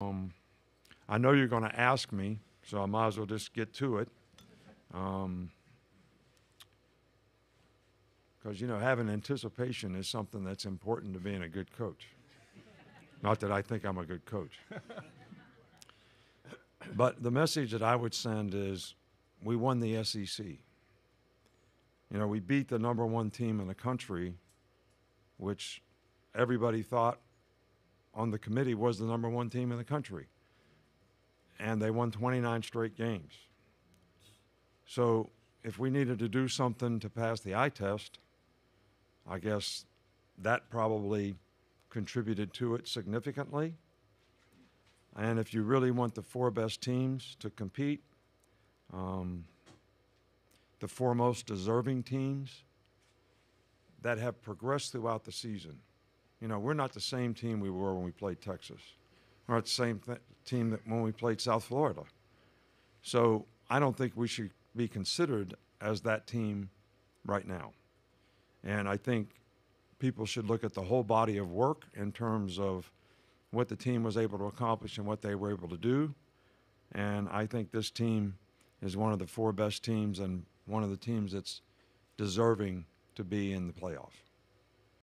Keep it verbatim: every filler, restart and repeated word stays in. Um, I know you're going to ask me, so I might as well just get to it. Um, because, you know, having anticipation is something that's important to being a good coach. Not that I think I'm a good coach. But the message that I would send is we won the S E C. You know, we beat the number one team in the country, which everybody thought on the committee was the number one team in the country. And they won twenty-nine straight games. So if we needed to do something to pass the eye test, I guess that probably contributed to it significantly. And if you really want the four best teams to compete, um, the four most deserving teams that have progressed throughout the season. You know, we're not the same team we were when we played Texas. We're not the same th team that when we played South Florida. So I don't think we should be considered as that team right now. And I think people should look at the whole body of work in terms of what the team was able to accomplish and what they were able to do. And I think this team is one of the four best teams and one of the teams that's deserving to be in the playoffs.